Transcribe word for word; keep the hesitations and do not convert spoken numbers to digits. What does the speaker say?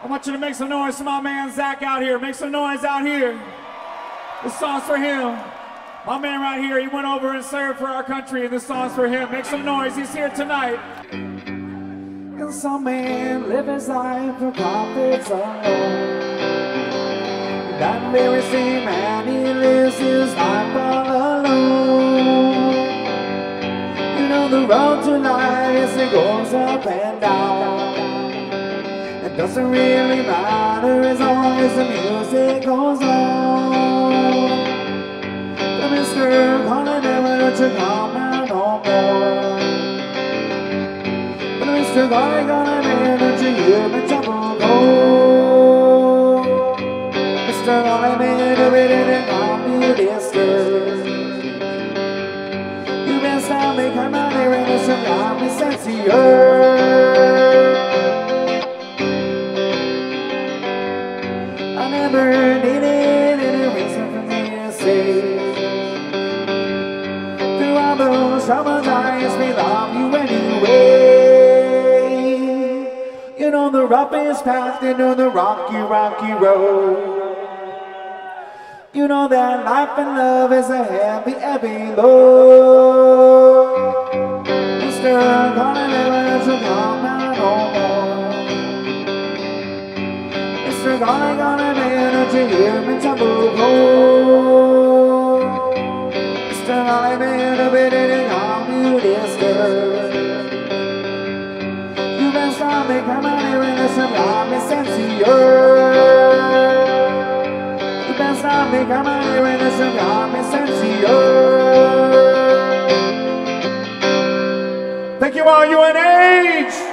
I want you to make some noise to my man Zach out here. Make some noise out here. This song's for him. My man right here, he went over and served for our country, and this song's for him. Make some noise, he's here tonight. And some man live his life for profits alone. That very same man, he lives his life all alone. You know the road to life, it goes up and down. Doesn't really matter as long as the music goes on. The Mister Connor never to come out no more. But Mister Connor gonna never to give me trouble go. Mister Connor never didn't come to this girl. You best have me come out here and this and got me sexier. I never needed any reason for me to say. Through all those troubled times, we love you anyway. You know the roughest path, you know the rocky, rocky road. You know that life and love is a heavy, heavy load. Mister Connor never should come out no more. Mister Connor gonna manage to hear me trouble go. Mister Connor never been in a new district. You best not make my money when this and got me sensier. You best not make my money when this and got me sensier. Thank you all, U N H!